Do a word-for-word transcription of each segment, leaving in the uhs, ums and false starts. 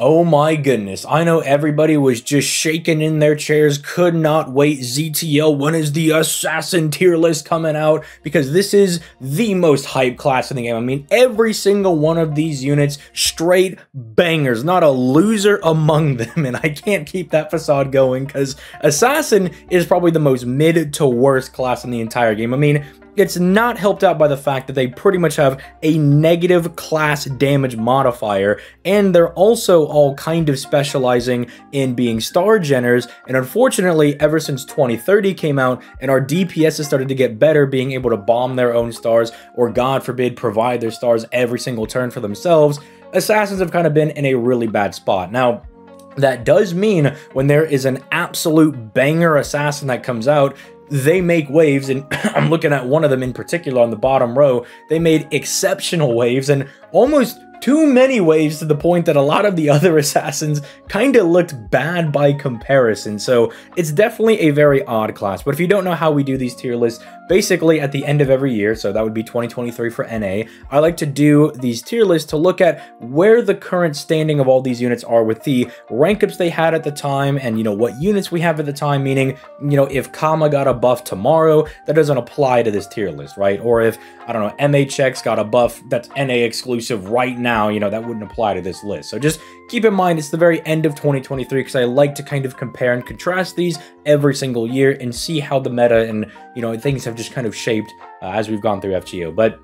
Oh my goodness, I know everybody was just shaking in their chairs, could not wait. Z T L, when is the assassin tier list coming out? Because this is the most hype class in the game. I mean, every single one of these units, straight bangers, not a loser among them. And I can't keep that facade going because assassin is probably the most mid to worst class in the entire game. I mean, it's not helped out by the fact that they pretty much have a negative class damage modifier, and they're also all kind of specializing in being star genners. And unfortunately, ever since twenty thirty came out and our D P S has started to get better, being able to bomb their own stars or, God forbid, provide their stars every single turn for themselves, assassins have kind of been in a really bad spot. Now, that does mean when there is an absolute banger assassin that comes out, they make waves, and I'm looking at one of them in particular on the bottom row. They made exceptional waves and almost too many waves to the point that a lot of the other assassins kind of looked bad by comparison. So it's definitely a very odd class. But if you don't know how we do these tier lists, basically at the end of every year, so that would be twenty twenty-three for N A, I like to do these tier lists to look at where the current standing of all these units are with the rank-ups they had at the time and, you know, what units we have at the time, meaning, you know, if Kama got a buff tomorrow, that doesn't apply to this tier list, right? Or if, I don't know, M H X got a buff that's N A exclusive right now, Now, you know, that wouldn't apply to this list. So just keep in mind, it's the very end of twenty twenty-three because I like to kind of compare and contrast these every single year and see how the meta and, you know, things have just kind of shaped uh, as we've gone through F G O. But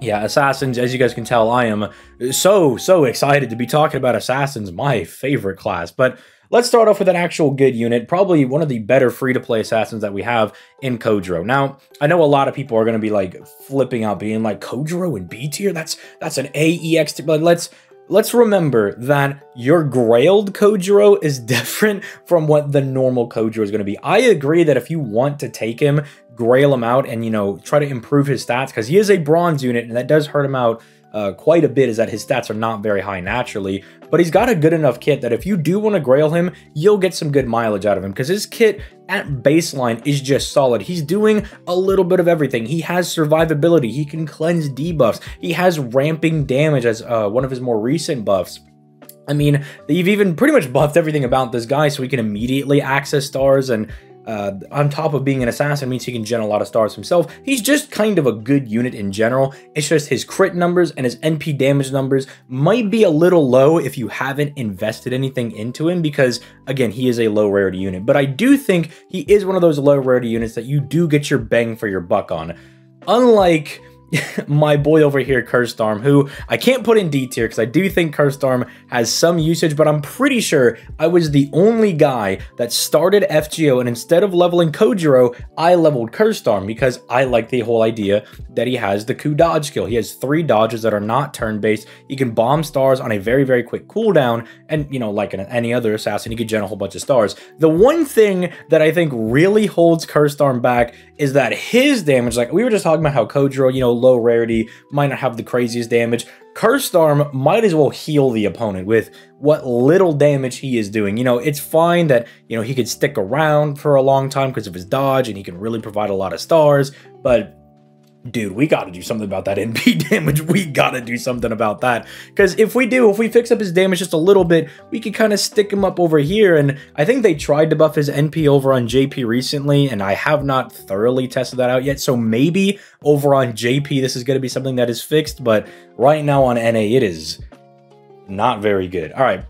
yeah, assassins, as you guys can tell, I am so, so excited to be talking about assassins, my favorite class. But let's start off with an actual good unit, probably one of the better free-to-play assassins that we have in Kojiro. Now, I know a lot of people are going to be like flipping out, being like, Kojiro in B tier? That's that's an A E X tier. But let's let's remember that your grailed Kojiro is different from what the normal Kojiro is going to be. I agree that if you want to take him, grail him out, and, you know, try to improve his stats, because he is a bronze unit, and that does hurt him out Uh, quite a bit, is that his stats are not very high naturally, but he's got a good enough kit that if you do want to grail him, you'll get some good mileage out of him because his kit at baseline is just solid. He's doing a little bit of everything. He has survivability, he can cleanse debuffs, he has ramping damage as uh, one of his more recent buffs. I mean, they've even pretty much buffed everything about this guy so he can immediately access stars, and Uh, on top of being an assassin means he can gen a lot of stars himself. He's just kind of a good unit in general. It's just his crit numbers and his N P damage numbers might be a little low if you haven't invested anything into him because, again, he is a low rarity unit. But I do think he is one of those low rarity units that you do get your bang for your buck on. Unlike my boy over here, Cursed Arm, who I can't put in D tier because I do think Cursed Arm has some usage, but I'm pretty sure I was the only guy that started F G O and instead of leveling Kojiro, I leveled Cursed Arm because I like the whole idea that he has the coup dodge skill. He has three dodges that are not turn-based. He can bomb stars on a very, very quick cooldown, and, you know, like an, any other assassin, he could gen a whole bunch of stars. The one thing that I think really holds Cursed Arm back is that his damage, like we were just talking about how Kojiro, you know, low rarity, might not have the craziest damage. Cursed Arm might as well heal the opponent with what little damage he is doing. You know, it's fine that, you know, he could stick around for a long time because of his dodge and he can really provide a lot of stars, but dude, we got to do something about that N P damage. We got to do something about that. Because if we do, if we fix up his damage just a little bit, we could kind of stick him up over here. And I think they tried to buff his N P over on J P recently, and I have not thoroughly tested that out yet. So maybe over on J P, this is going to be something that is fixed. But right now on N A, it is not very good. All right.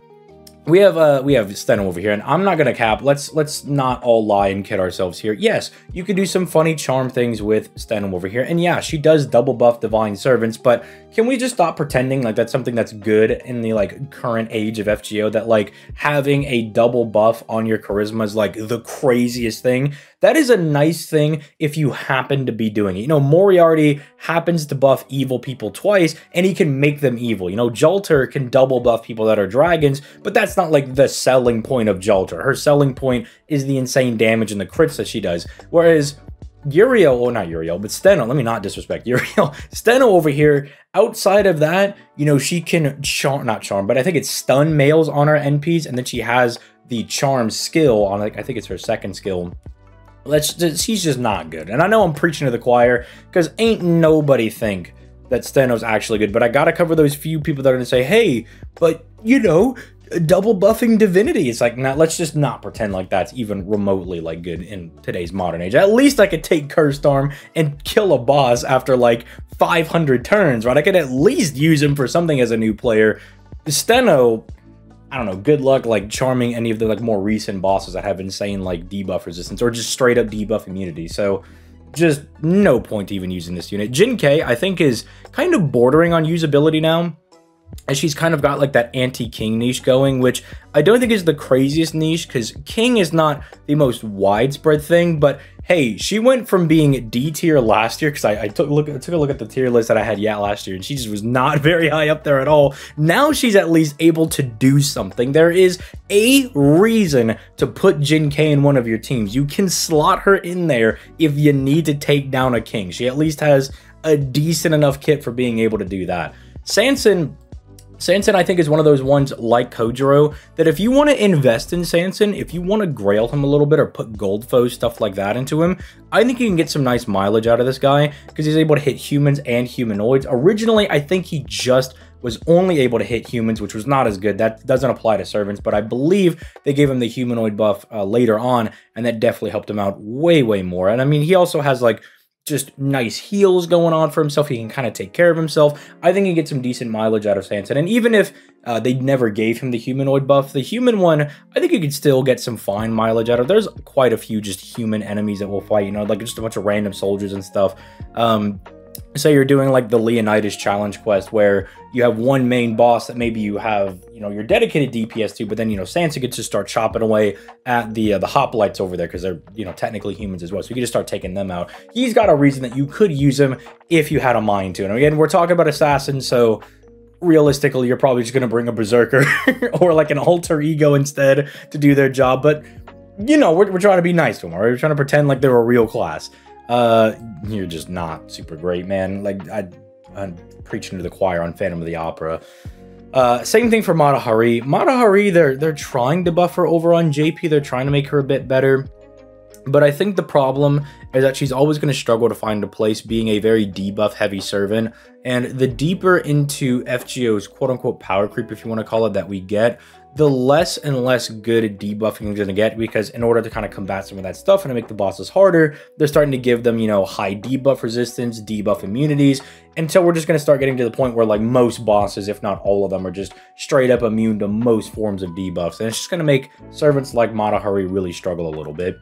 We have uh, we have Stenom over here, and I'm not gonna cap. Let's let's not all lie and kid ourselves here. Yes, you can do some funny charm things with Stenom over here, and yeah, she does double buff Divine Servants. But can we just stop pretending like that's something that's good in the like current age of F G O? That like having a double buff on your charisma is like the craziest thing. That is a nice thing if you happen to be doing it. You know, Moriarty happens to buff evil people twice, and he can make them evil. You know, Jalter can double buff people that are dragons, but that's not like the selling point of Jalter. Her selling point is the insane damage and the crits that she does. Whereas Uriel, or not Uriel, but Stenom, let me not disrespect Uriel. Stenom over here, outside of that, you know, she can charm, not charm, but I think it's stun males on her N Ps, and then she has the charm skill on, like, I think it's her second skill. Let's just, she's just not good. And I know I'm preaching to the choir because ain't nobody think that Stenom's actually good, but I got to cover those few people that are going to say, hey, but you know, double buffing divinity. It's like, not, let's just not pretend like that's even remotely like good in today's modern age. At least I could take Cursed Arm and kill a boss after like five hundred turns, right? I could at least use him for something as a new player. Steno, I don't know, good luck like charming any of the like more recent bosses that have insane like debuff resistance or just straight up debuff immunity. So just no point to even using this unit. Jin K, I think, is kind of bordering on usability now, and she's kind of got like that anti-King niche going, which I don't think is the craziest niche because King is not the most widespread thing. But hey, she went from being D tier last year, because I, I took a look I took a look at the tier list that I had yeah last year, and she just was not very high up there at all. Now she's at least able to do something. There is a reason to put Jin K in one of your teams. You can slot her in there if you need to take down a King. She at least has a decent enough kit for being able to do that. Sanson Sanson, I think, is one of those ones like Kojiro that if you want to invest in Sanson, if you want to grail him a little bit or put gold foes, stuff like that into him, I think you can get some nice mileage out of this guy because he's able to hit humans and humanoids. Originally, I think he just was only able to hit humans, which was not as good. That doesn't apply to servants, but I believe they gave him the humanoid buff uh, later on, and that definitely helped him out way, way more. And I mean, he also has like just nice heals going on for himself. He can kind of take care of himself. I think he gets some decent mileage out of Sanson. And even if uh, they never gave him the humanoid buff, the human one, I think you could still get some fine mileage out of. There's quite a few just human enemies that will fight, you know, like just a bunch of random soldiers and stuff. Um, say you're doing like the Leonidas challenge quest where you have one main boss that maybe you have, you know, your dedicated D P S to, but then, you know, Sanson gets to start chopping away at the uh, the hoplites over there because they're, you know, technically humans as well. So you can just start taking them out. He's got a reason that you could use him if you had a mind to. And again, we're talking about assassins, so realistically, you're probably just going to bring a berserker or like an alter ego instead to do their job. But, you know, we're, we're trying to be nice to them, all right? We're trying to pretend like they're a real class. Uh, you're just not super great, man. Like, I, I'm preaching to the choir on Phantom of the Opera. Uh, same thing for Mata Hari. Mata Hari, they're, they're trying to buff her over on J P. They're trying to make her a bit better. But I think the problem is that she's always going to struggle to find a place being a very debuff-heavy servant. And the deeper into F G O's quote-unquote power creep, if you want to call it, that we get, the less and less good at debuffing you're going to get, because in order to kind of combat some of that stuff and to make the bosses harder, they're starting to give them, you know, high debuff resistance, debuff immunities, until we're just going to start getting to the point where like most bosses, if not all of them, are just straight up immune to most forms of debuffs. And it's just going to make servants like Mata Hari really struggle a little bit.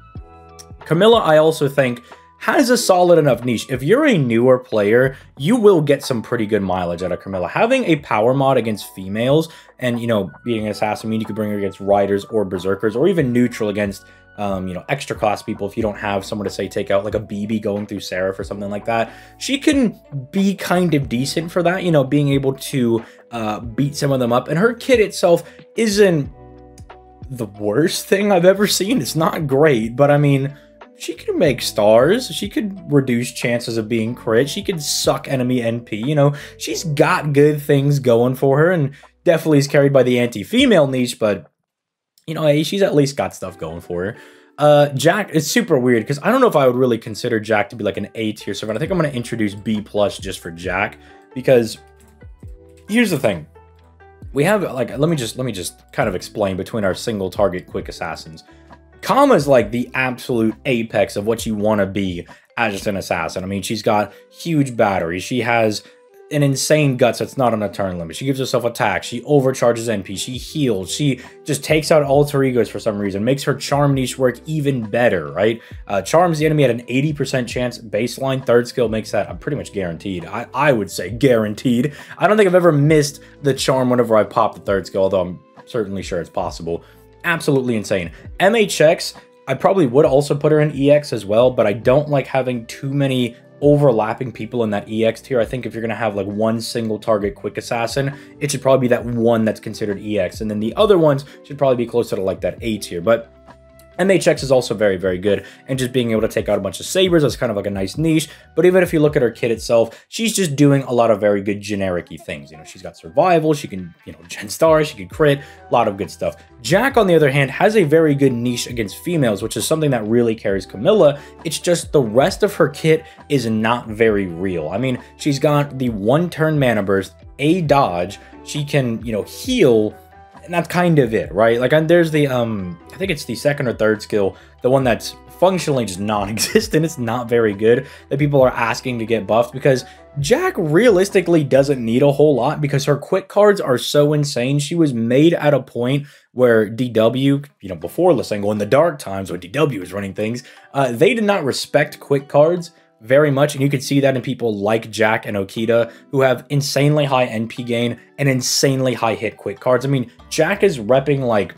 Camilla, I also think, has a solid enough niche. If you're a newer player, you will get some pretty good mileage out of Camilla. Having a power mod against females and, you know, being an assassin, I mean, you could bring her against riders or berserkers or even neutral against, um, you know, extra class people if you don't have someone to, say, take out like a B B going through Seraph or something like that. She can be kind of decent for that, you know, being able to uh, beat some of them up. And her kit itself isn't the worst thing I've ever seen. It's not great, but I mean, she could make stars, she could reduce chances of being crit, she could suck enemy N P, you know, she's got good things going for her, and definitely is carried by the anti-female niche, but, you know, hey, she's at least got stuff going for her. Uh, Jack is super weird, because I don't know if I would really consider Jack to be like an A tier servant. I think I'm going to introduce B plus just for Jack, because here's the thing. We have, like, let me just, let me just kind of explain between our single target quick assassins. Kama is like the absolute apex of what you want to be as just an assassin. I mean, she's got huge batteries. She has an insane guts that's not on a turn limit. She gives herself attacks. She overcharges N P. She heals. She just takes out alter egos for some reason. Makes her charm niche work even better, right? Uh, charms the enemy at an eighty percent chance baseline. Third skill makes that, I'm pretty much guaranteed. I, I would say guaranteed. I don't think I've ever missed the charm whenever I pop the third skill, although I'm certainly sure it's possible. Absolutely insane. M H X, I probably would also put her in E X as well, but I don't like having too many overlapping people in that E X tier. I think if you're going to have like one single target quick assassin, it should probably be that one that's considered E X, and then the other ones should probably be closer to like that A tier. But M H X is also very, very good, and just being able to take out a bunch of sabers is kind of like a nice niche. But even if you look at her kit itself, she's just doing a lot of very good generic-y things. You know, she's got survival, she can, you know, gen stars, she can crit, a lot of good stuff. Jack, on the other hand, has a very good niche against females, which is something that really carries Camilla. It's just the rest of her kit is not very real. I mean, she's got the one-turn mana burst, a dodge, she can, you know, heal, and that's kind of it, right? Like, and there's the, um, I think it's the second or third skill, the one that's functionally just non-existent. It's not very good that people are asking to get buffed, because Jack realistically doesn't need a whole lot because her quick cards are so insane. She was made at a point where D W, you know, before Lisango, in the dark times when D W was running things, uh, they did not respect quick cards very much, and you can see that in people like Jack and Okita, who have insanely high N P gain and insanely high hit quick cards. I mean, Jack is repping like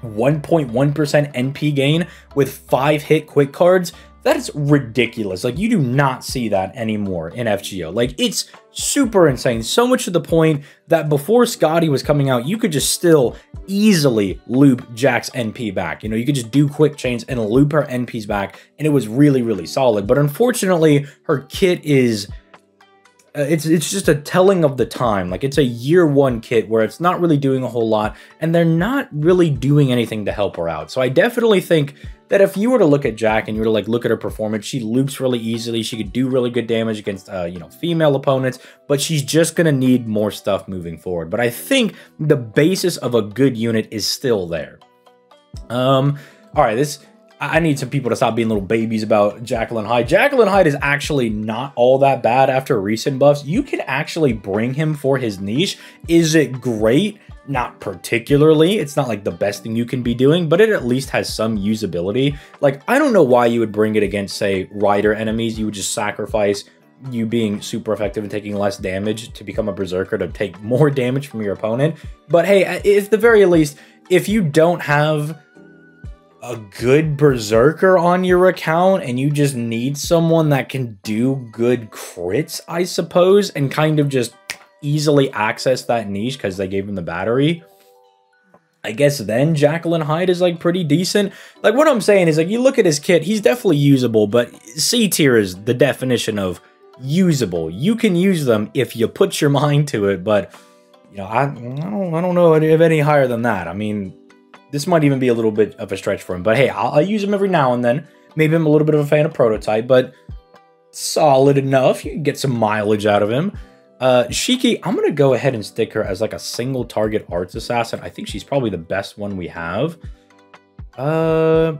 one point one percent N P gain with five hit quick cards. That's ridiculous. Like, you do not see that anymore in F G O. Like, it's super insane. So much to the point that before Scotty was coming out, you could just still easily loop Jack's N P back. You know, you could just do quick chains and loop her N Ps back, and it was really, really solid. But unfortunately, her kit is... Uh, it's it's just a telling of the time. Like, it's a year one kit where it's not really doing a whole lot, and they're not really doing anything to help her out. So I definitely think that if you were to look at Jack and you were to like look at her performance, she loops really easily. She could do really good damage against uh, you know, female opponents, but she's just gonna need more stuff moving forward. But I think the basis of a good unit is still there. Um, all right, this. I need some people to stop being little babies about Jacqueline Hyde. Jacqueline Hyde is actually not all that bad after recent buffs. You can actually bring him for his niche. Is it great? Not particularly. It's not like the best thing you can be doing, but it at least has some usability. Like, I don't know why you would bring it against, say, rider enemies. You would just sacrifice you being super effective and taking less damage to become a berserker to take more damage from your opponent. But hey, at the very least, if you don't have a good berserker on your account and you just need someone that can do good crits, I suppose, and kind of just easily access that niche because they gave him the battery, I guess then Jacqueline Hyde is like pretty decent. Like, what I'm saying is, like, you look at his kit, he's definitely usable, but C tier is the definition of usable. You can use them if you put your mind to it, but, you know, I, I don't I don't know if any higher than that. I mean, this might even be a little bit of a stretch for him, but hey, I'll, I'll use him every now and then. Maybe I'm a little bit of a fan of Prototype, but solid enough. You can get some mileage out of him. Uh, Shiki, I'm going to go ahead and stick her as like a single target arts assassin. I think she's probably the best one we have. Uh,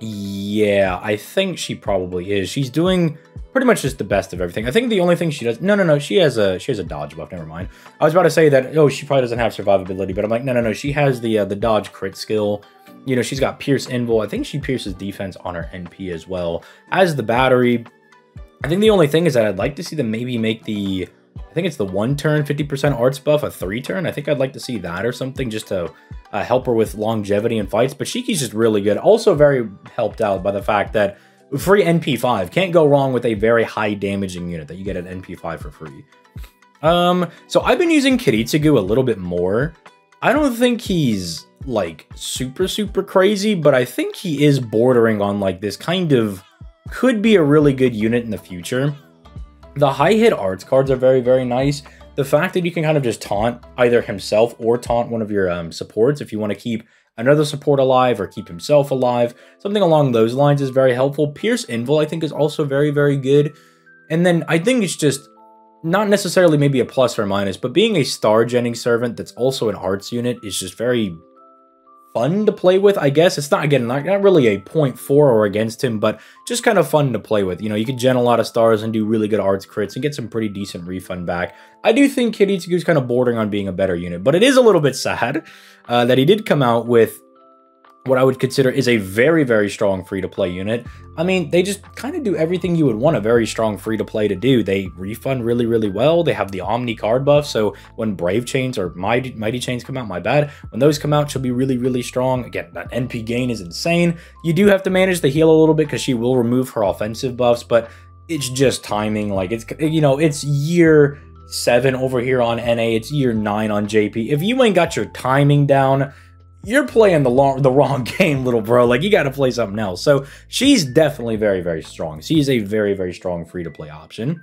yeah, I think she probably is. She's doing pretty much just the best of everything. I think the only thing she does, no, no, no, she has a, she has a dodge buff, never mind. I was about to say that, oh, she probably doesn't have survivability, but I'm like, no, no, no, she has the uh, the dodge crit skill. You know, she's got Pierce Invul. I think she pierces defense on her N P as well. As the battery, I think the only thing is that I'd like to see them maybe make the, I think it's the one turn, fifty percent arts buff, a three turn. I think I'd like to see that or something just to uh, help her with longevity in fights, but Shiki's just really good. Also very helped out by the fact that free N P five. Can't go wrong with a very high damaging unit that you get at N P five for free. Um, so I've been using Kiritsugu a little bit more. I don't think he's like super, super crazy, but I think he is bordering on like this kind of could be a really good unit in the future. The high hit arts cards are very, very nice. The fact that you can kind of just taunt either himself or taunt one of your um, supports if you want to keep another support alive or keep himself alive. Something along those lines is very helpful. Pierce Invul, I think, is also very, very good. And then I think it's just not necessarily maybe a plus or a minus, but being a star genning servant that's also an arts unit is just very fun to play with, I guess. It's not, again, not, not really a point for or against him, but just kind of fun to play with. You know, you can gen a lot of stars and do really good arts crits and get some pretty decent refund back. I do think Kiritsugu is kind of bordering on being a better unit, but it is a little bit sad uh, that he did come out with what I would consider is a very, very strong free-to-play unit. I mean, they just kind of do everything you would want a very strong free-to-play to do. They refund really, really well. They have the Omni card buff, so when Brave Chains or Mighty, Mighty Chains come out, my bad, when those come out, she'll be really, really strong. Again, that N P gain is insane. You do have to manage the heal a little bit because she will remove her offensive buffs, but it's just timing. Like, it's, you know, it's year seven over here on N A. It's year nine on J P. If you ain't got your timing down, you're playing the long, the wrong game, little bro. Like, you got to play something else. So she's definitely very, very strong. She's a very, very strong free-to-play option,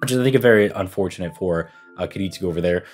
which is, I think, a very unfortunate for uh, Kiritsugu over there.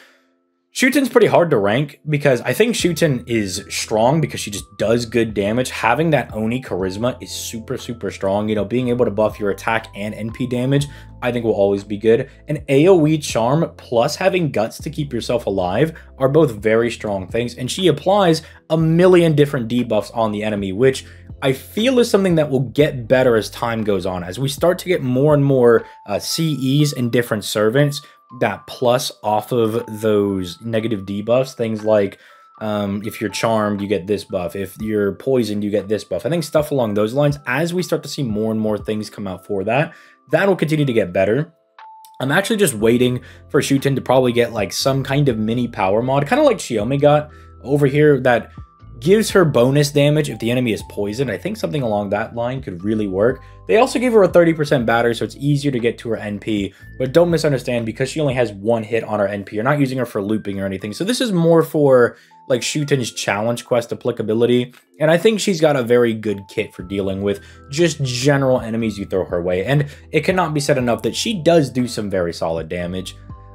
Shuten's pretty hard to rank because I think Shuten is strong because she just does good damage. Having that Oni charisma is super, super strong. You know, being able to buff your attack and N P damage, I think will always be good. An AoE charm plus having guts to keep yourself alive are both very strong things. And she applies a million different debuffs on the enemy, which I feel is something that will get better as time goes on. As we start to get more and more uh, C Es and different servants that plus off of those negative debuffs, things like um, if you're charmed, you get this buff. If you're poisoned, you get this buff. I think stuff along those lines, as we start to see more and more things come out for that, that will continue to get better. I'm actually just waiting for Shuten to probably get like some kind of mini power mod, kind of like Chiyome got over here, that gives her bonus damage if the enemy is poisoned. I think something along that line could really work. They also give her a thirty percent battery, so it's easier to get to her N P, but don't misunderstand, because she only has one hit on her N P. You're not using her for looping or anything. So this is more for like Shuten's challenge quest applicability. And I think she's got a very good kit for dealing with just general enemies you throw her way. And it cannot be said enough that she does do some very solid damage.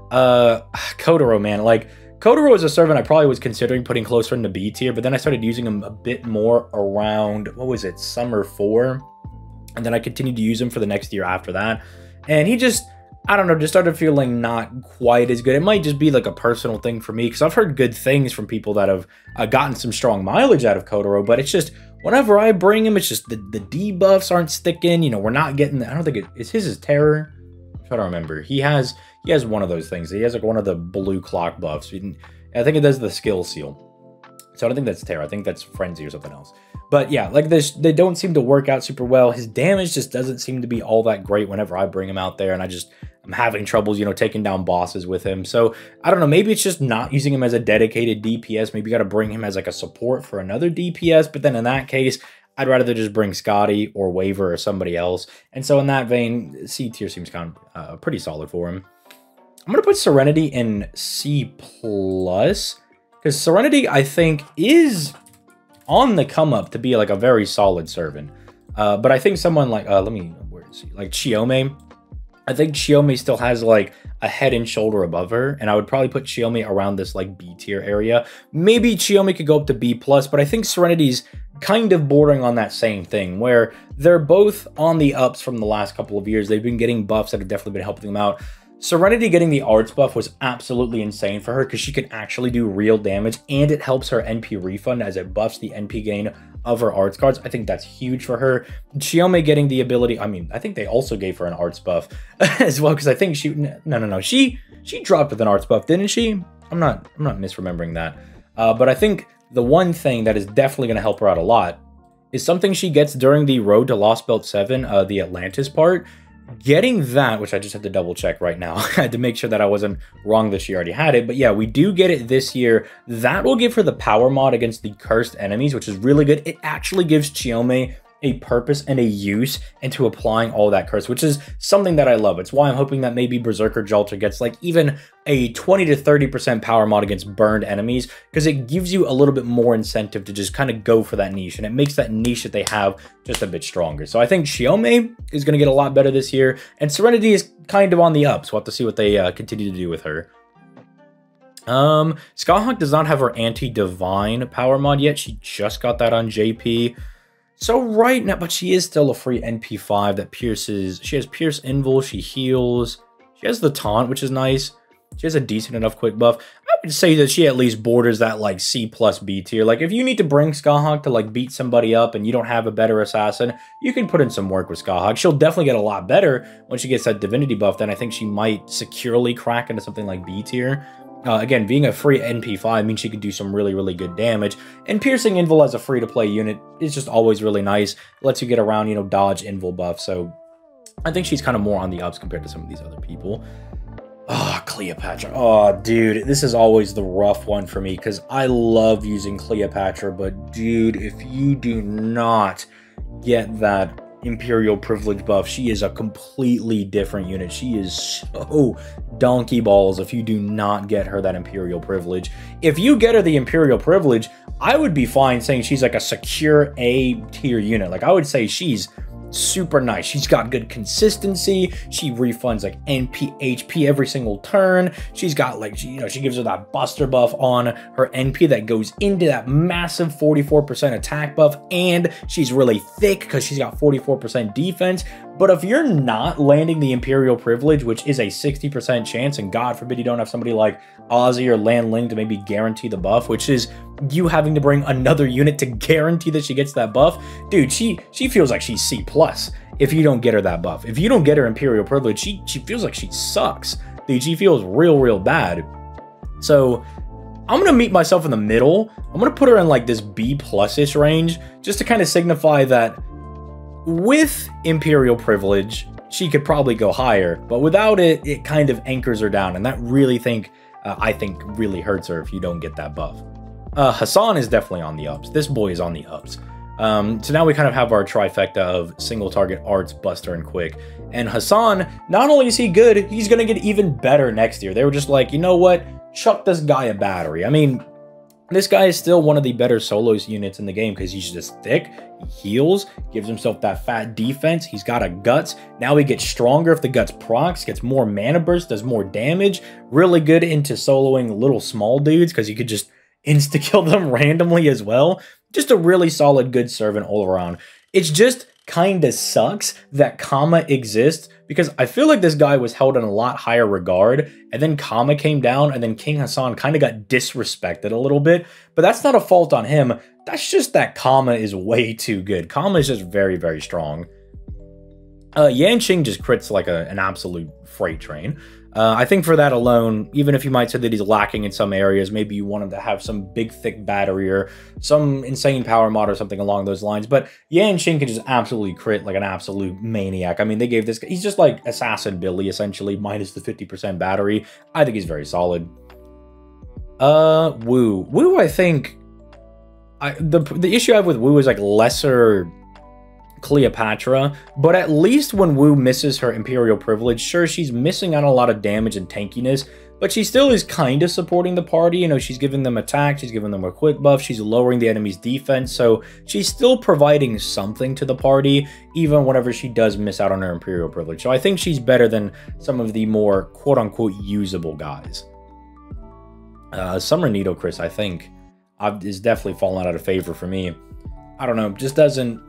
Uh, Kotaro, man, like, Kotaro is a servant I probably was considering putting closer into B tier, but then I started using him a bit more around, what was it, Summer four? And then I continued to use him for the next year after that. And he just, I don't know, just started feeling not quite as good. It might just be like a personal thing for me, because I've heard good things from people that have uh, gotten some strong mileage out of Kotaro, but it's just, whenever I bring him, it's just the, the debuffs aren't sticking. You know, we're not getting, the, I don't think, it, it's his is terror. I'm trying to remember. He has... He has one of those things. He has like one of the blue clock buffs. I think it does the skill seal. So I don't think that's terror. I think that's frenzy or something else. But yeah, like this, they don't seem to work out super well. His damage just doesn't seem to be all that great whenever I bring him out there. And I just, I'm having troubles, you know, taking down bosses with him. So I don't know, maybe it's just not using him as a dedicated D P S. Maybe you got to bring him as like a support for another D P S. But then in that case, I'd rather just bring Scotty or Waver or somebody else. And so in that vein, C tier seems kind of uh, pretty solid for him. I'm going to put Serenity in C plus, because Serenity, I think, is on the come-up to be, like, a very solid servant. Uh, but I think someone like, uh, let me, where is he? Like, Chiyome. I think Chiyome still has, like, a head and shoulder above her, and I would probably put Chiyome around this, like, B-tier area. Maybe Chiyome could go up to B plus, but I think Serenity's kind of bordering on that same thing, where they're both on the ups from the last couple of years. They've been getting buffs that have definitely been helping them out. Serenity getting the arts buff was absolutely insane for her, because she can actually do real damage, and it helps her N P refund as it buffs the N P gain of her arts cards. I think that's huge for her. Chiyome getting the ability, I mean, I think they also gave her an arts buff as well, because I think she, no, no, no, she she dropped with an arts buff, didn't she? I'm not, I'm not misremembering that. Uh, but I think the one thing that is definitely going to help her out a lot is something she gets during the Road to Lost Belt seven, uh, the Atlantis part. Getting that, which I just had to double check right now. I had to make sure that I wasn't wrong this year. I already had it, but yeah, we do get it this year. That will give her the power mod against the cursed enemies, which is really good. It actually gives Chiyome a purpose and a use into applying all that curse, which is something that I love. It's why I'm hoping that maybe Berserker Jalter gets like even a twenty to thirty percent power mod against burned enemies, because it gives you a little bit more incentive to just kind of go for that niche, and it makes that niche that they have just a bit stronger. So I think Chiyome is going to get a lot better this year, and Serenity is kind of on the up, so we'll have to see what they uh, continue to do with her. Um, Scathach does not have her anti-divine power mod yet. She just got that on J P. So right now, but she is still a free N P five that pierces. She has Pierce Invul, she heals. She has the taunt, which is nice. She has a decent enough quick buff. I would say that she at least borders that like C plus B tier. Like if you need to bring Scathach to like beat somebody up and you don't have a better assassin, you can put in some work with Scathach. She'll definitely get a lot better when she gets that divinity buff. Then I think she might securely crack into something like B tier. Uh, again, being a free N P five means she could do some really, really good damage. And Piercing Invul as a free-to-play unit is just always really nice. It lets you get around, you know, dodge Invul buff. So I think she's kind of more on the ups compared to some of these other people. Oh, Cleopatra. Oh, dude, this is always the rough one for me because I love using Cleopatra. But, dude, if you do not get that Imperial Privilege buff, she is a completely different unit. She is so donkey balls if you do not get her that Imperial Privilege. If you get her the Imperial Privilege, I would be fine saying she's like a secure A tier unit. Like I would say she's super nice. She's got good consistency. She refunds like N P, H P every single turn. She's got like, she, you know, she gives her that buster buff on her N P that goes into that massive forty-four percent attack buff. And she's really thick because she's got forty-four percent defense. But if you're not landing the Imperial Privilege, which is a sixty percent chance, and God forbid you don't have somebody like Ozzy or Lan Ling to maybe guarantee the buff, which is you having to bring another unit to guarantee that she gets that buff, dude, she she feels like she's C plus. If you don't get her that buff, if you don't get her Imperial Privilege, she, she feels like she sucks. Dude, she feels real, real bad. So I'm going to meet myself in the middle. I'm going to put her in like this B plus-ish range just to kind of signify that with Imperial Privilege, she could probably go higher, but without it, it kind of anchors her down. And that really think, uh, I think really hurts her if you don't get that buff. Uh, Hassan is definitely on the ups. This boy is on the ups. Um, so now we kind of have our trifecta of single target arts, buster, and quick. And Hassan, not only is he good, he's going to get even better next year. They were just like, you know what? Chuck this guy a battery. I mean, this guy is still one of the better solos units in the game because he's just thick. He heals, gives himself that fat defense. He's got a guts. Now he gets stronger if the guts procs, gets more mana burst, does more damage. Really good into soloing little small dudes because you could just insta-kill them randomly as well. Just a really solid, good servant all around. It's just kind of sucks that Kama exists because I feel like this guy was held in a lot higher regard, and then Kama came down, and then King Hassan kind of got disrespected a little bit, but that's not a fault on him. That's just that Kama is way too good. Kama is just very, very strong. Uh, Yanqing just crits like a, an absolute freight train. Uh, I think for that alone, even if you might say that he's lacking in some areas, maybe you want him to have some big, thick battery or some insane power mod or something along those lines. But Yanqing can just absolutely crit like an absolute maniac. I mean, they gave this guy, he's just like Assassin Billy, essentially, minus the fifty percent battery. I think he's very solid. Uh, Wu. Wu, I think, I, the, the issue I have with Wu is like lesser Cleopatra, but at least when Wu misses her Imperial Privilege, sure, she's missing out on a lot of damage and tankiness, but she still is kind of supporting the party. You know, she's giving them attack, she's giving them a quick buff, she's lowering the enemy's defense, so she's still providing something to the party, even whenever she does miss out on her Imperial Privilege. So I think she's better than some of the more quote-unquote usable guys. Uh, Summer Needle Chris, I think, I've, is definitely fallen out of favor for me. I don't know, just doesn't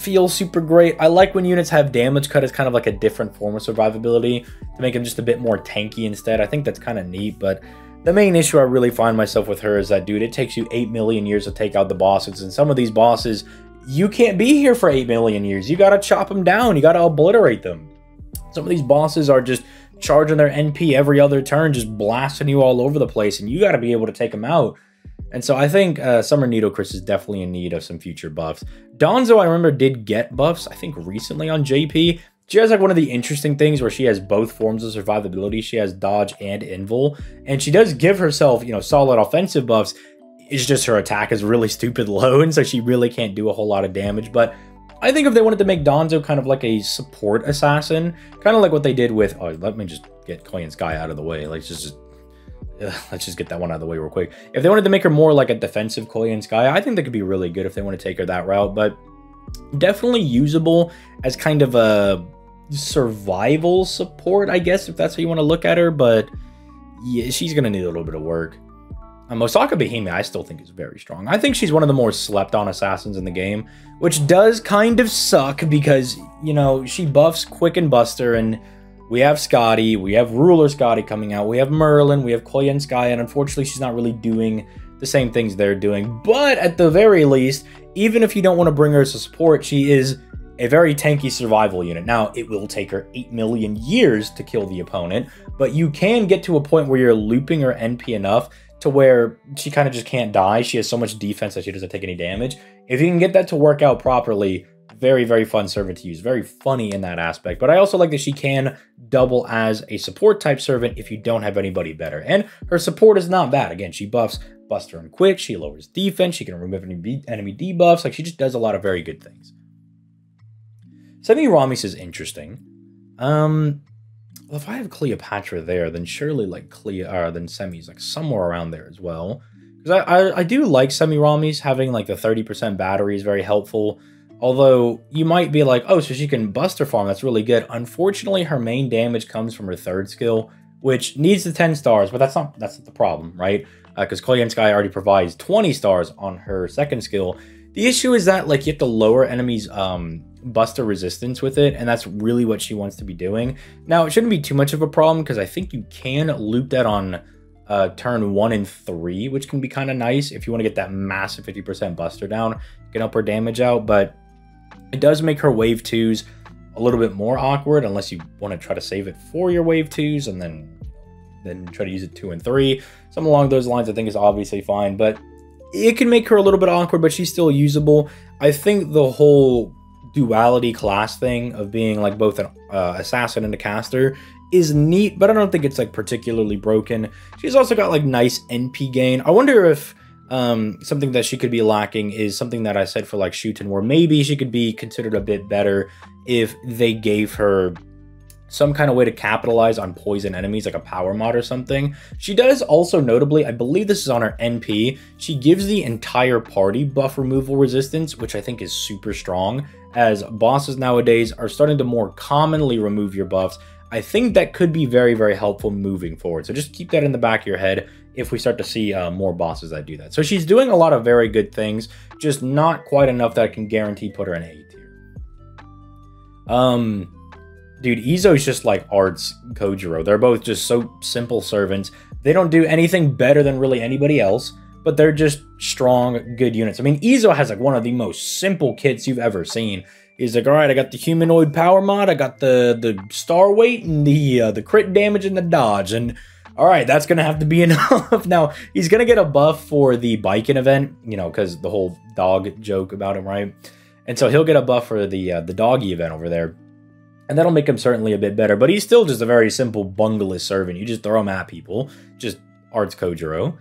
feel super great. I like when units have damage cut as kind of like a different form of survivability to make them just a bit more tanky instead. I think that's kind of neat, but the main issue I really find myself with her is that, dude, it takes you eight million years to take out the bosses, and some of these bosses, you can't be here for eight million years. You gotta chop them down. You gotta obliterate them. Some of these bosses are just charging their N P every other turn, just blasting you all over the place, and you gotta be able to take them out. And so I think uh, Summer Needle Chris is definitely in need of some future buffs. Donzo, I remember, did get buffs, I think, recently on J P. She has like one of the interesting things where she has both forms of survivability. She has dodge and invul, and she does give herself, you know, solid offensive buffs. It's just her attack is really stupid low, and so she really can't do a whole lot of damage. But I think if they wanted to make Donzo kind of like a support assassin, kind of like what they did with, oh, let me just get Koyanskaya out of the way. Like, just, just let's just get that one out of the way real quick. If they wanted to make her more like a defensive Koyanskaya, I think that could be really good if they want to take her that route, but definitely usable as kind of a survival support, I guess, if that's how you want to look at her, but yeah, she's going to need a little bit of work. Um, Osaka Behemoth, I still think is very strong. I think she's one of the more slept on assassins in the game, which does kind of suck because, you know, she buffs Quick and Buster, and we have Scotty, we have Ruler Scotty coming out, we have Merlin, we have Koyanskaya, and unfortunately she's not really doing the same things they're doing. But at the very least, even if you don't want to bring her as a support, she is a very tanky survival unit. Now, it will take her eight million years to kill the opponent, but you can get to a point where you're looping her N P enough to where she kind of just can't die. She has so much defense that she doesn't take any damage. If you can get that to work out properly, very, very fun servant to use. Very funny in that aspect. But I also like that she can double as a support type servant if you don't have anybody better. And her support is not bad. Again, she buffs Buster and Quick. She lowers defense. She can remove any enemy debuffs. Like, she just does a lot of very good things. Semiramis is interesting. Um, well, if I have Cleopatra there, then surely like Cleo, uh, then Semi's like somewhere around there as well. Because I, I, I do like Semiramis. Having like the thirty percent battery is very helpful. Although, you might be like, oh, so she can bust her farm, that's really good. Unfortunately, her main damage comes from her third skill, which needs the ten stars, but that's not that's not the problem, right? Because uh, Koyanskaya already provides twenty stars on her second skill. The issue is that, like, you have to lower enemies' um, buster resistance with it, and that's really what she wants to be doing. Now, it shouldn't be too much of a problem, because I think you can loop that on uh, turn one and three, which can be kind of nice. If you want to get that massive fifty percent buster down, get up her damage out, but it does make her wave twos a little bit more awkward unless you want to try to save it for your wave twos and then then try to use it two and three. Something along those lines I think is obviously fine, but it can make her a little bit awkward, but she's still usable. I think the whole duality class thing of being like both an uh, assassin and a caster is neat, but I don't think it's like particularly broken. She's also got like nice N P gain. I wonder if Um, something that she could be lacking is something that I said for like Shuten, where maybe she could be considered a bit better if they gave her some kind of way to capitalize on poison enemies, like a power mod or something. She does also notably, I believe this is on her N P, she gives the entire party buff removal resistance, which I think is super strong, as bosses nowadays are starting to more commonly remove your buffs. I think that could be very, very helpful moving forward. So just keep that in the back of your head if we start to see uh, more bosses that do that. So she's doing a lot of very good things, just not quite enough that I can guarantee put her in A tier. Um, dude, Izo is just like Arts Kojiro. They're both just so simple servants. They don't do anything better than really anybody else, but they're just strong, good units. I mean, Izo has like one of the most simple kits you've ever seen. He's like, all right, I got the humanoid power mod, I got the the star weight and the uh, the crit damage and the dodge, and all right, that's gonna have to be enough. Now he's gonna get a buff for the biking event, you know, because the whole dog joke about him, right? And so he'll get a buff for the uh, the doggy event over there, and that'll make him certainly a bit better. But he's still just a very simple bungleless servant. You just throw him at people, just Arts Kojiro.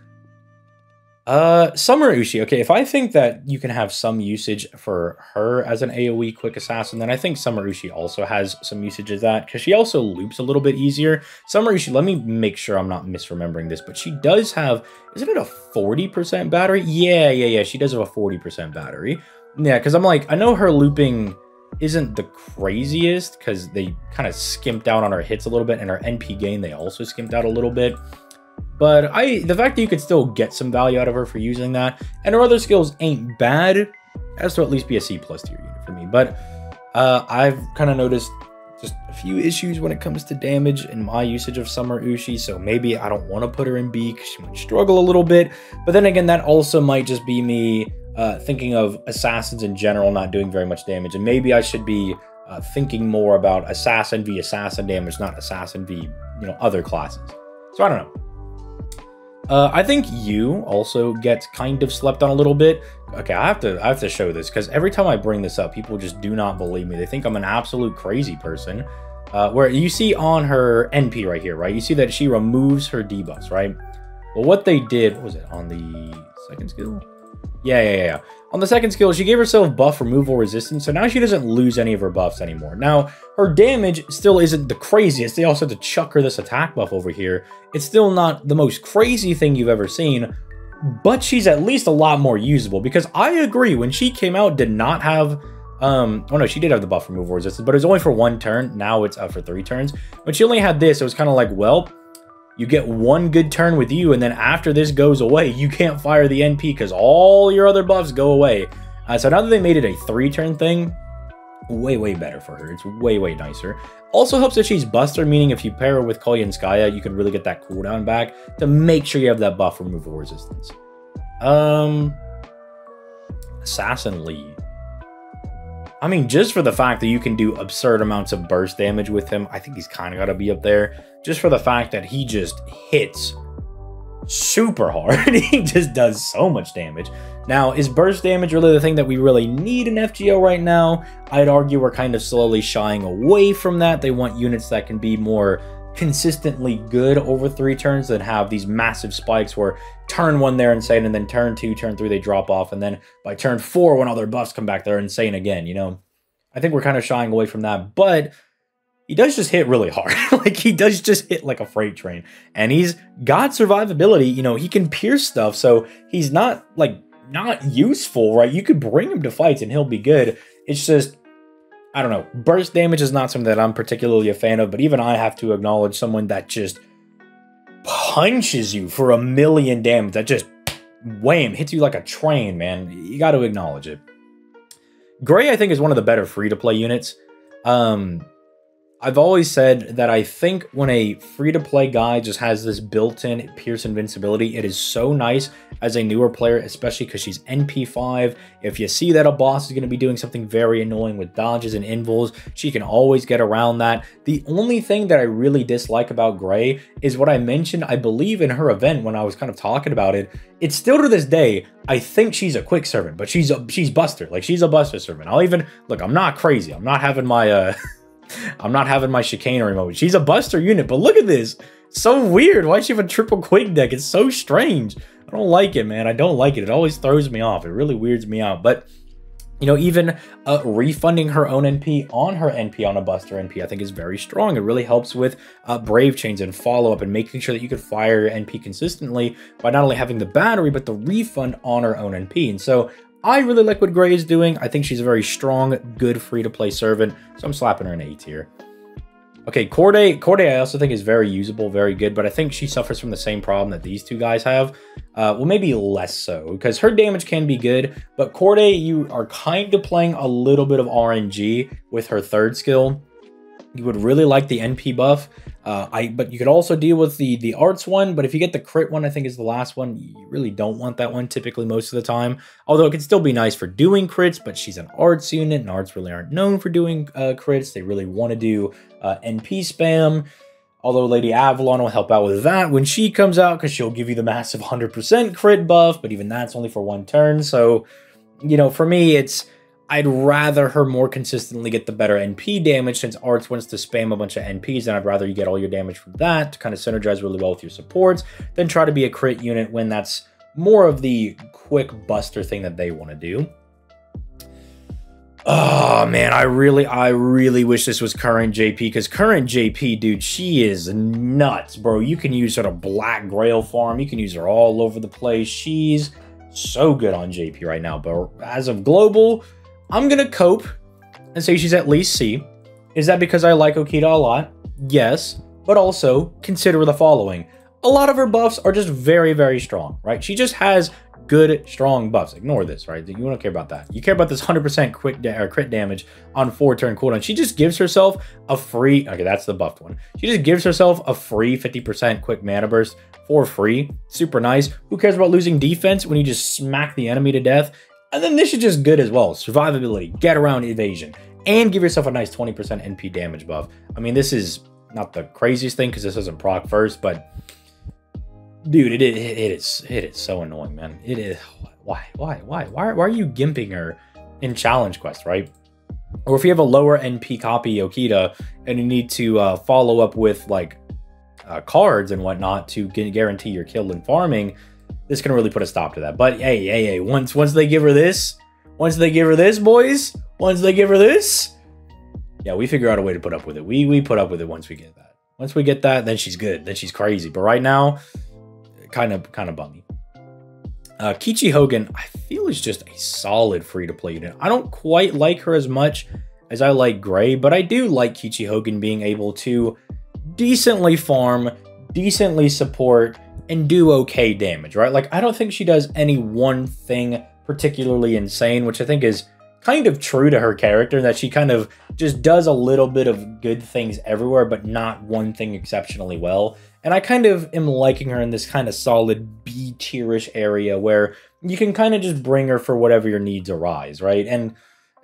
Uh, Summer Ushi. Okay, if I think that you can have some usage for her as an AoE quick assassin, then I think Summer Ushi also has some usage of that, because she also loops a little bit easier. Summer Ushi, let me make sure I'm not misremembering this, but she does have, isn't it a forty percent battery? Yeah, yeah, yeah, she does have a forty percent battery. Yeah, because I'm like, I know her looping isn't the craziest, because they kind of skimped out on her hits a little bit, and her N P gain they also skimped out a little bit. But I, the fact that you could still get some value out of her for using that, and her other skills ain't bad, has to at least be a C plus tier unit for me. But uh, I've kind of noticed just a few issues when it comes to damage and my usage of Summer Ushi, so maybe I don't want to put her in B because she might struggle a little bit. But then again, that also might just be me uh, thinking of assassins in general not doing very much damage, and maybe I should be uh, thinking more about assassin v assassin damage, not assassin v, you know, other classes. So I don't know. Uh, I think you also gets kind of slept on a little bit. Okay, I have to I have to show this, because every time I bring this up, people just do not believe me. They think I'm an absolute crazy person. Uh, where you see on her N P right here, right? You see that she removes her debuffs, right? Well, what they did, what was it, on the second skill? Yeah, yeah, yeah. On the second skill, she gave herself buff removal resistance, so now she doesn't lose any of her buffs anymore. Now, her damage still isn't the craziest. They also had to chuck her this attack buff over here. It's still not the most crazy thing you've ever seen, but she's at least a lot more usable, because I agree, when she came out, did not have... Um, oh no, she did have the buff removal resistance, but it was only for one turn. Now it's up for three turns. When she only had this, it was kind of like, well... You get one good turn with you, and then after this goes away, you can't fire the N P because all your other buffs go away. Uh, so now that they made it a three-turn thing, way, way better for her. It's way, way nicer. Also helps that she's Buster, meaning if you pair her with Koyanskaya, you can really get that cooldown back to make sure you have that buff removal resistance. Um, Assassin Lead. I mean, just for the fact that you can do absurd amounts of burst damage with him, I think he's kind of got to be up there. Just for the fact that he just hits super hard. He just does so much damage. Now, is burst damage really the thing that we really need in F G O right now? I'd argue we're kind of slowly shying away from that. They want units that can be more consistently good over three turns that have these massive spikes where turn one they're insane, and then turn two, turn three they drop off, and then by turn four when all their buffs come back they're insane again. You know, I think we're kind of shying away from that, but he does just hit really hard. Like, he does just hit like a freight train, and he's got survivability. You know, he can pierce stuff, so he's not like not useful, right? You could bring him to fights and he'll be good. It's just, I don't know. Burst damage is not something that I'm particularly a fan of, but even I have to acknowledge someone that just punches you for a million damage. That just, wham, hits you like a train, man. You got to acknowledge it. Gray, I think, is one of the better free-to-play units. Um, I've always said that I think when a free-to-play guy just has this built-in Pierce Invincibility, it is so nice as a newer player, especially because she's N P five. If you see that a boss is going to be doing something very annoying with dodges and invulns, she can always get around that. The only thing that I really dislike about Gray is what I mentioned, I believe, in her event when I was kind of talking about it. It's still to this day, I think she's a quick servant, but she's a, she's Buster. Like, she's a Buster servant. I'll even, look, I'm not crazy. I'm not having my, uh, I'm not having my chicanery moment. She's a Buster unit, but look at this. It's so weird. Why does she have a triple quick deck? It's so strange. I don't like it, man. I don't like it. It always throws me off. It really weirds me out. But, you know, even uh, refunding her own N P on her N P on a Buster N P, I think is very strong. It really helps with uh, Brave Chains and follow-up and making sure that you can fire your N P consistently by not only having the battery, but the refund on her own N P. And so I really like what Gray is doing. I think she's a very strong, good free-to-play servant, so I'm slapping her in A tier. Okay, Corday, Corday I also think is very usable, very good, but I think she suffers from the same problem that these two guys have. Uh, well, maybe less so, because her damage can be good, but Corday, you are kind of playing a little bit of R N G with her third skill. You would really like the N P buff, uh, I but you could also deal with the, the arts one, but if you get the crit one, I think is the last one, you really don't want that one typically most of the time. Although it can still be nice for doing crits, but she's an arts unit, and arts really aren't known for doing uh, crits. They really want to do uh, N P spam, although Lady Avalon will help out with that when she comes out, because she'll give you the massive one hundred percent crit buff, but even that's only for one turn. So, you know, for me, it's... I'd rather her more consistently get the better N P damage, since Arts wants to spam a bunch of N Ps, and I'd rather you get all your damage from that to kind of synergize really well with your supports, than try to be a crit unit when that's more of the quick buster thing that they want to do. Oh man, I really, I really wish this was current J P, because current J P, dude, she is nuts, bro. You can use her to Black Grail farm, you can use her all over the place. She's so good on J P right now, but as of global, I'm going to cope and say she's at least C. Is that because I like Okita a lot? Yes, but also consider the following. A lot of her buffs are just very, very strong, right? She just has good, strong buffs. Ignore this, right? You don't care about that. You care about this one hundred percent quick da or crit damage on four-turn cooldown. She just gives herself a free... Okay, that's the buffed one. She just gives herself a free fifty percent quick mana burst for free. Super nice. Who cares about losing defense when you just smack the enemy to death? And then this is just good as well. Survivability, get around evasion, and give yourself a nice twenty percent N P damage buff. I mean, this is not the craziest thing because this doesn't proc first, but dude, it, it, it is it is so annoying, man. It is why why why why why are you gimping her in challenge quest, right? Or if you have a lower N P copy Okita and you need to uh, follow up with like uh, cards and whatnot to guarantee your kill in farming. This can really put a stop to that. But hey, hey, hey, once once they give her this, once they give her this, boys, once they give her this, yeah, we figure out a way to put up with it. We we put up with it once we get that. Once we get that, then she's good. Then she's crazy. But right now, kind of kind of bummy. Uh, Kichi Hogan, I feel, is just a solid free-to-play unit. I don't quite like her as much as I like Gray, but I do like Kichi Hogan being able to decently farm, decently support, and do okay damage, right? Like, I don't think she does any one thing particularly insane, which I think is kind of true to her character, that she kind of just does a little bit of good things everywhere, but not one thing exceptionally well. And I kind of am liking her in this kind of solid B-tier-ish area where you can kind of just bring her for whatever your needs arise, right? And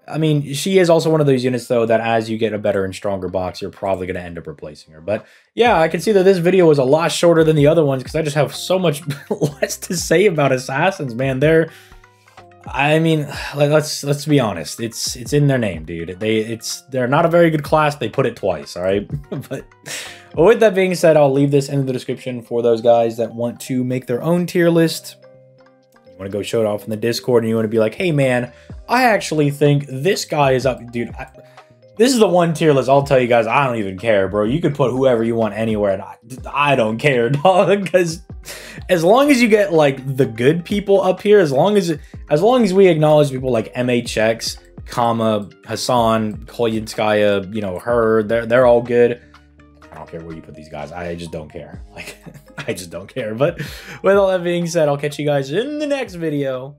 I mean, she is also one of those units, though, that as you get a better and stronger box, you're probably going to end up replacing her. But yeah, I can see that this video was a lot shorter than the other ones because I just have so much less to say about assassins, man. They're, I mean, like, let's let's be honest. It's it's in their name, dude. They it's they're not a very good class. They put it twice, all right? But with that being said, I'll leave this in the description for those guys that want to make their own tier list. Want to go show it off in the Discord, and you want to be like, hey man, I actually think this guy is up, dude. I, this is the one tier list, I'll tell you guys, I don't even care, bro. You could put whoever you want anywhere, and I, I don't care, dog, because as long as you get like the good people up here, as long as as long as we acknowledge people like M H X, Kama, Hassan, Koyanskaya, you know, her, they're, they're all good. I don't care where you put these guys. I just don't care. Like, I just don't care. But with all that being said, I'll catch you guys in the next video.